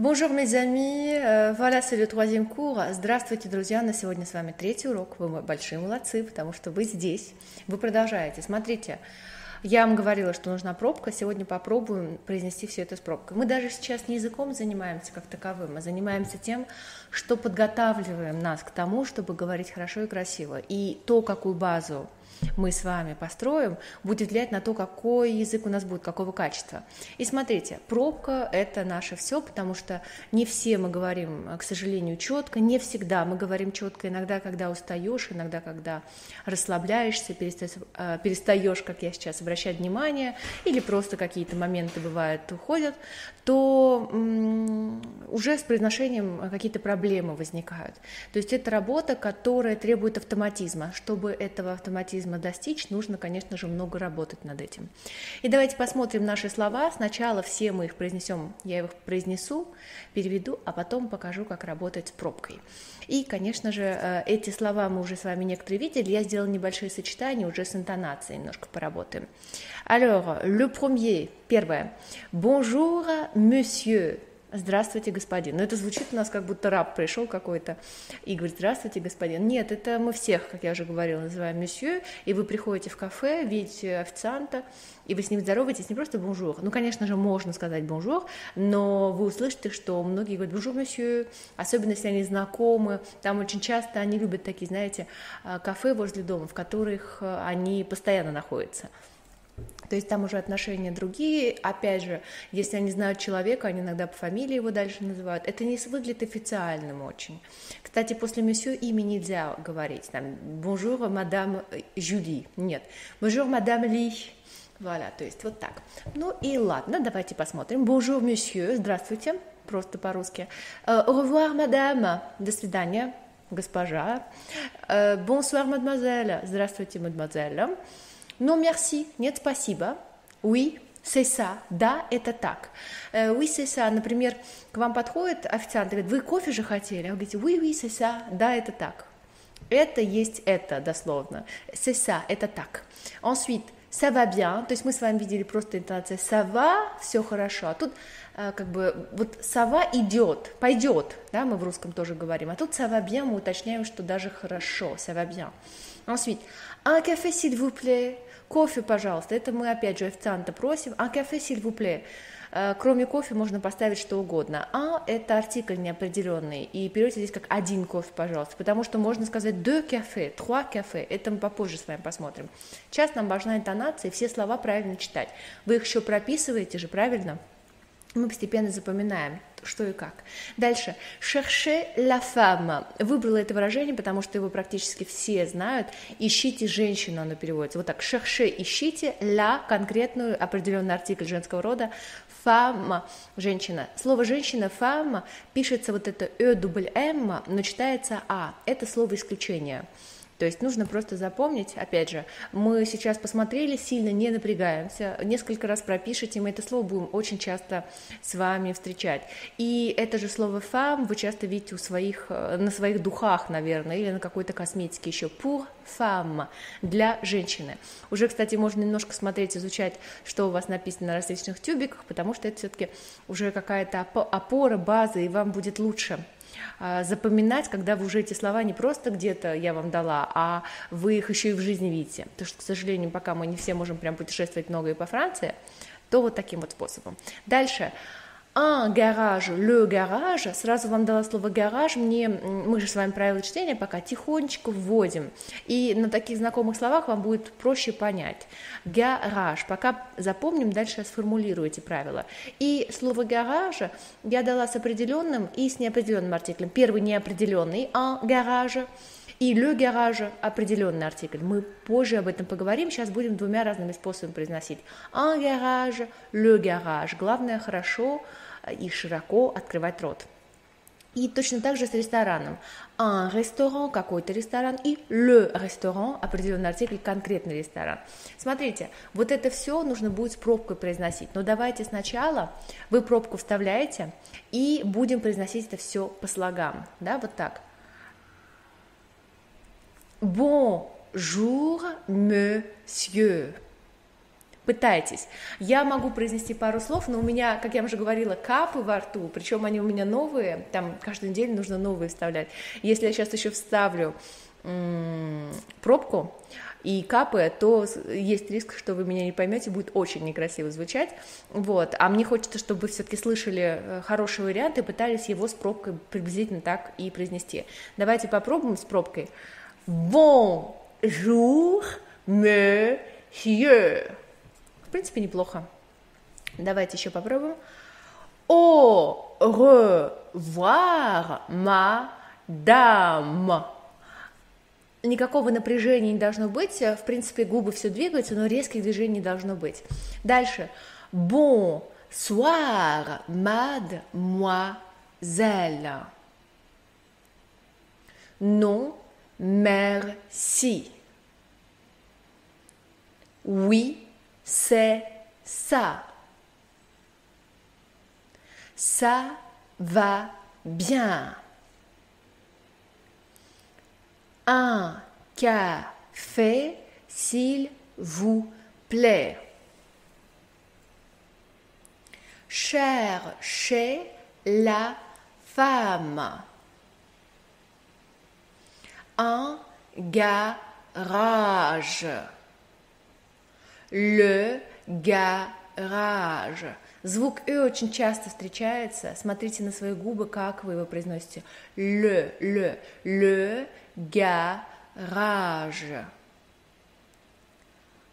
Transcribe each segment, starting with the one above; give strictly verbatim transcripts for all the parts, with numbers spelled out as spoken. Bonjour mes amis, voilà, c'est le troisième cours. Здравствуйте, друзья, на сегодня с вами третий урок. Вы большие молодцы, потому что вы здесь, вы продолжаете. Смотрите, я вам говорила, что нужна пробка, сегодня попробуем произнести все это с пробкой. Мы даже сейчас не языком занимаемся как таковым, а занимаемся тем, что подготавливаем нас к тому, чтобы говорить хорошо и красиво. И то, какую базу мы с вами построим, будет влиять на то, какой язык у нас будет, какого качества. И смотрите, пробка – это наше все, потому что не все мы говорим, к сожалению, четко, не всегда мы говорим четко, иногда, когда устаешь, иногда, когда расслабляешься, перестаешь, как я сейчас, обращать внимание, или просто какие-то моменты, бывают, уходят, то м-м, уже с произношением какие-то проблемы возникают. То есть это работа, которая требует автоматизма. Чтобы этого автоматизма достичь, нужно, конечно же, много работать над этим. И давайте посмотрим наши слова. Сначала все мы их произнесем, я их произнесу, переведу, а потом покажу, как работать с пробкой. И, конечно же, эти слова мы уже с вами некоторые видели. Я сделала небольшие сочетания, уже с интонацией немножко поработаем. Alors, le premier, первое. Bonjour, monsieur. Здравствуйте, господин. Но это звучит у нас, как будто раб пришел какой-то и говорит: здравствуйте, господин. Нет, это мы всех, как я уже говорила, называем месье, и вы приходите в кафе, видите официанта, и вы с ним здороваетесь, не просто бонжур. Ну, конечно же, можно сказать бонжур, но вы услышите, что многие говорят бонжур, месье, особенно если они знакомы. Там очень часто они любят такие, знаете, кафе возле дома, в которых они постоянно находятся. То есть там уже отношения другие, опять же, если они знают человека, они иногда по фамилии его дальше называют, это не выглядит официальным очень. Кстати, после месье имя нельзя говорить, там, «Bonjour, мадам Жюли», нет, «Bonjour, мадам Ли», voilà, то есть вот так. Ну и ладно, давайте посмотрим. «Bonjour, monsieur», здравствуйте, просто по-русски. «Au revoir, madame», до свидания, госпожа. «Bonsoir, mademoiselle», здравствуйте, мадемуазель. «Non, merci», «нет, спасибо», «oui», «c'est ça», «да, это так». «Oui, c'est ça», например, к вам подходит официант и говорит: «Вы кофе же хотели?» А вы говорите: «Oui, oui, c'est ça», «да, это так». Это есть это, дословно. «C'est ça», «это так». Ensuite, «ça va bien», то есть мы с вами видели просто интонация «ça va», «все хорошо», а тут как бы вот «ça va» идет, «пойдет», да, мы в русском тоже говорим, а тут «ça va bien» мы уточняем, что даже «хорошо», «ça va bien». Ensuite, «un café, s'il vous plaît», кофе, пожалуйста, это мы опять же официанта просим. «Un café, s'il vous plaît». Кроме кофе можно поставить что угодно. «Un» – это артикль неопределенный, и берете здесь как «один кофе, пожалуйста», потому что можно сказать «deux cafés», «trois cafés», это мы попозже с вами посмотрим. Сейчас нам важна интонация, и все слова правильно читать. Вы их еще прописываете же, правильно? Мы постепенно запоминаем, что и как. Дальше. «Cherchez la femme». Выбрала это выражение, потому что его практически все знают. «Ищите женщину», оно переводится. Вот так. «Cherchez» – «ищите», «la» – конкретную, определенный артикль женского рода, «femme» – «женщина». Слово «женщина», «femme» пишется вот это «e» дубль «m», но читается «а». Это слово «исключение». То есть нужно просто запомнить, опять же, мы сейчас посмотрели, сильно не напрягаемся, несколько раз пропишите, мы это слово будем очень часто с вами встречать. И это же слово «femme» вы часто видите у своих, на своих духах, наверное, или на какой-то косметике еще. «Pour femme» – для женщины. Уже, кстати, можно немножко смотреть, изучать, что у вас написано на различных тюбиках, потому что это все-таки уже какая-то опора, база, и вам будет лучше запоминать, когда вы уже эти слова не просто где-то я вам дала, а вы их еще и в жизни видите. Потому что, к сожалению, пока мы не все можем прям путешествовать много и по Франции, то вот таким вот способом. Дальше. «Un garage», «le garage», сразу вам дала слово «гараж», мне, мы же с вами правила чтения пока тихонечко вводим, и на таких знакомых словах вам будет проще понять. «Гараж», пока запомним, дальше сформулируйте правила. И слово «гараж» я дала с определенным и с неопределенным артиклем. Первый неопределенный «un garage», и «le garage» определенный артикль. Мы позже об этом поговорим, сейчас будем двумя разными способами произносить. «Un garage», «le garage». Главное хорошо и широко открывать рот. И точно так же с рестораном. «Un restaurant», какой-то ресторан, и «le restaurant», определенный артикль, конкретный ресторан. Смотрите, вот это все нужно будет с пробкой произносить. Но давайте сначала вы пробку вставляете, и будем произносить это все по слогам. Да, вот так. «Bonjour, monsieur». пытайтесь. Я могу произнести пару слов, но у меня, как я уже говорила, капы во рту, причем они у меня новые, там каждую неделю нужно новые вставлять. Если я сейчас еще вставлю м-м, пробку и капы, то есть риск, что вы меня не поймете, будет очень некрасиво звучать, вот, а мне хочется, чтобы вы все-таки слышали хороший вариант и пытались его с пробкой приблизительно так и произнести. Давайте попробуем с пробкой. Bonjour, monsieur. В принципе, неплохо. Давайте еще попробуем. Au revoir, madame. Никакого напряжения не должно быть, в принципе, губы все двигаются, но резких движений не должно быть. Дальше. Bonsoir, mademoiselle. Non, merci. Oui, c'est ça. Ça va bien. Un café, s'il vous plaît. Cherchez la femme. Un garage. Le garage. Звук «ы» очень часто встречается. Смотрите на свои губы, как вы его произносите. «Ле», «ле», «ле», «гараж».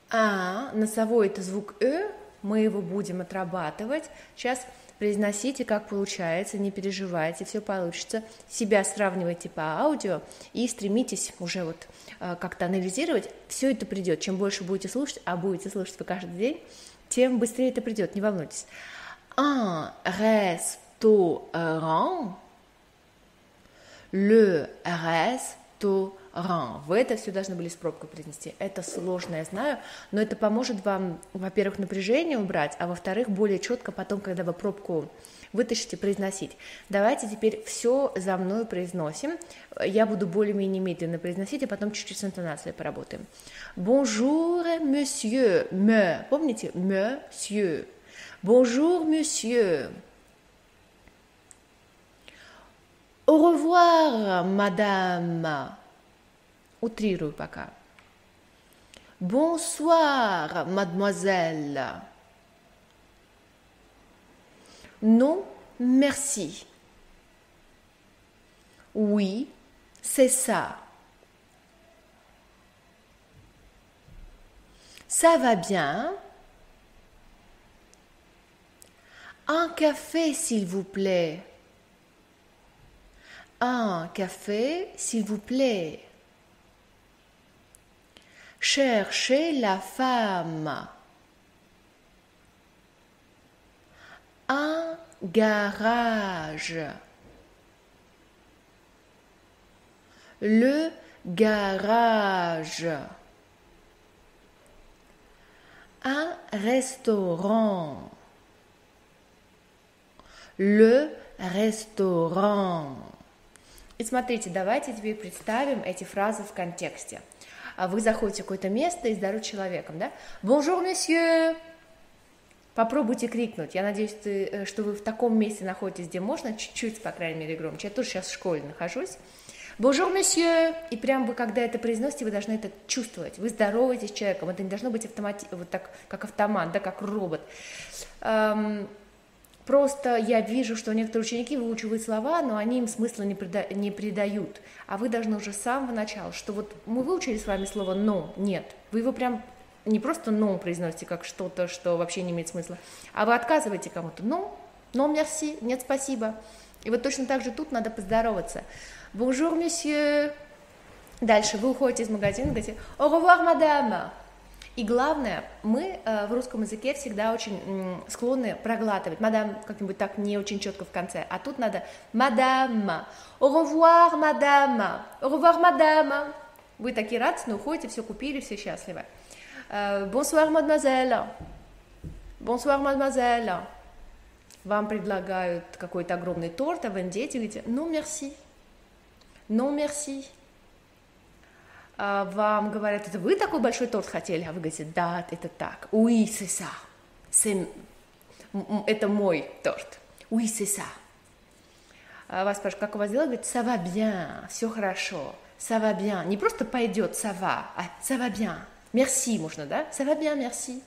«А», носовой – это звук «ы», мы его будем отрабатывать. Сейчас произносите, как получается, не переживайте, все получится. Себя сравнивайте по аудио и стремитесь уже вот как-то анализировать. Все это придет. Чем больше будете слушать, а будете слушать вы каждый день, тем быстрее это придет, не волнуйтесь. Un restaurant, le restaurant. Вы это все должны были с пробкой произнести. Это сложно, я знаю, но это поможет вам, во-первых, напряжение убрать, а во-вторых, более четко потом, когда вы пробку вытащите, произносить. Давайте теперь все за мной произносим. Я буду более-менее медленно произносить, а потом чуть-чуть с интонацией поработаем. Bonjour, monsieur. Me. Помните? Monsieur. Bonjour, monsieur. Au revoir, madame. Утрирую пока. Bonsoir, mademoiselle. Non, merci. Oui, c'est ça. Ça va bien. Un café, s'il vous plaît. Un café, s'il vous plaît. Cherchez la femme. Un garage. Le garage. Un restaurant. Le restaurant. И смотрите, давайте теперь представим эти фразы в контексте. Вы заходите в какое-то место и здоровым человеком, да? Bonjour, monsieur. Попробуйте крикнуть. Я надеюсь, что вы в таком месте находитесь, где можно, чуть-чуть, по крайней мере, громче. Я тоже сейчас в школе нахожусь. Bonjour, monsieur! И прям вы, когда это произносите, вы должны это чувствовать. Вы здороваетесь с человеком. Это не должно быть автомати... вот так, как автомат, да, как робот. Эм... Просто я вижу, что некоторые ученики выучивают слова, но они им смысла не, прида... не придают. А вы должны уже с самого начала, что вот мы выучили с вами слово «но», «нет». Вы его прям... не просто «но» произносите, как что-то, что вообще не имеет смысла, а вы отказываете кому-то. «Ну, но мерси», «нет, спасибо». И вот точно так же тут надо поздороваться. «Бонжур, месье». Дальше вы уходите из магазина, говорите «Au revoir, madame». И главное, мы э, в русском языке всегда очень м, склонны проглатывать. Мадам как-нибудь так не очень четко в конце. А тут надо «Мадама», «Au revoir, madame», «Au revoir, madame». Вы такие радостные, уходите, все купили, все счастливы. Bonsoir, mademoiselle. Bonsoir, mademoiselle. Вам предлагают какой-то огромный торт, а вы идете и говорите, ну, merci. Ну, merci. вам говорят, это вы такой большой торт хотели, а вы говорите, да, это так, oui, c'est ça, это мой торт, oui, c'est ça. Вас спрашивают, как у вас дела, говорит, ça va bien, все хорошо, ça va bien, не просто пойдет, ça va, а ça va bien, merci можно, да, ça va bien, merci.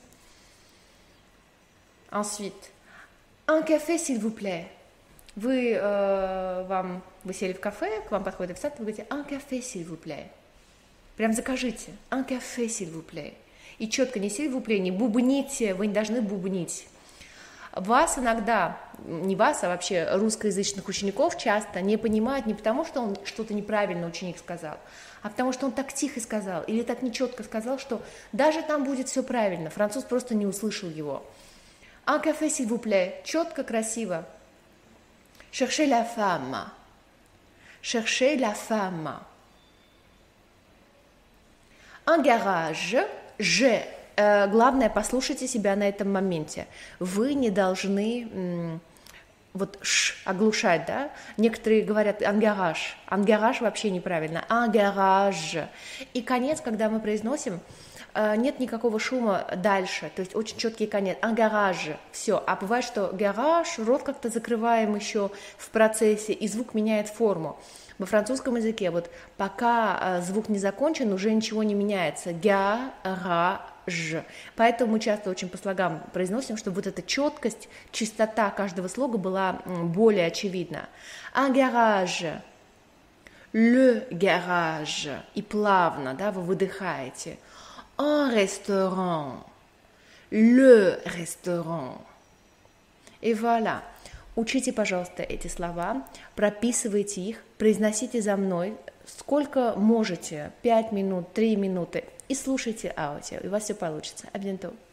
Ensuite, un café, s'il vous plaît. Вы, э, вам, вы сели в кафе, к вам подходит официант, вы говорите «un café, s'il vous plaît». Прям закажите «un café, s'il vous plaît». И четко не «s'il vous plaît», не бубните, вы не должны бубнить. Вас иногда, не вас, а вообще русскоязычных учеников часто не понимают не потому, что он что-то неправильно ученик сказал, а потому что он так тихо сказал или так нечетко сказал, что даже там будет все правильно, француз просто не услышал его. «Un café, s'il vous plaît», четко, красиво. Cherchez la femme. Cherchez la femme. Un garage. Je. Э, главное, послушайте себя на этом моменте. Вы не должны м, вот ш оглушать, да? Некоторые говорят un garage. Un garage вообще неправильно. Un garage. И конец, когда мы произносим, э, нет никакого шума дальше. То есть очень четкий конец. Un garage. Все. А бывает, что гараж, рот как-то закрываем еще в процессе, и звук меняет форму. Во французском языке вот пока звук не закончен, уже ничего не меняется. Га-ра-ж. Поэтому мы часто очень по слогам произносим, чтобы вот эта четкость, чистота каждого слога была более очевидна. Un garage, le garage. И плавно, да, вы выдыхаете. Un restaurant, le restaurant. И voilà. Учите, пожалуйста, эти слова, прописывайте их, произносите за мной, сколько можете, пять минут, три минуты, и слушайте аудио, и у вас все получится. А bientôt.